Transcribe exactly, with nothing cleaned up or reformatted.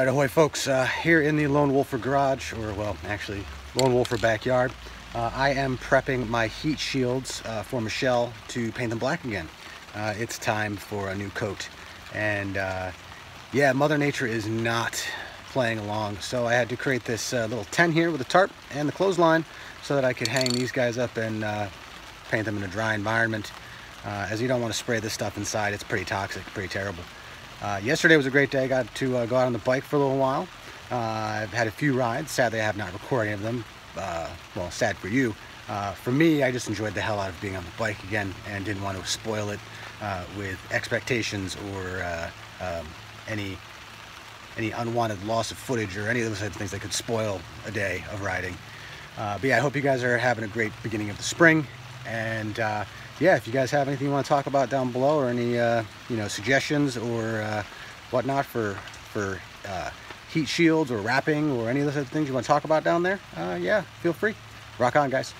Alright, ahoy folks, uh, here in the Lone Wolfer Garage, or well, actually Lone Wolfer Backyard, uh, I am prepping my heat shields uh, for Michelle to paint them black again. Uh, it's time for a new coat. And uh, yeah, Mother Nature is not playing along, so I had to create this uh, little tent here with a tarp and the clothesline so that I could hang these guys up and uh, paint them in a dry environment, uh, as you don't want to spray this stuff inside. It's pretty toxic, pretty terrible. Uh, yesterday was a great day. I got to uh, go out on the bike for a little while. Uh, I've had a few rides. Sadly, I have not recorded any of them. Uh, well, sad for you. Uh, for me, I just enjoyed the hell out of being on the bike again and didn't want to spoil it uh, with expectations or uh, um, any any unwanted loss of footage or any of those types of things that could spoil a day of riding. Uh, but yeah, I hope you guys are having a great beginning of the spring. And uh, yeah, if you guys have anything you want to talk about down below, or any uh, you know, suggestions or uh, whatnot for for uh, heat shields or wrapping or any of those other things you want to talk about down there, uh, yeah, feel free. Rock on, guys.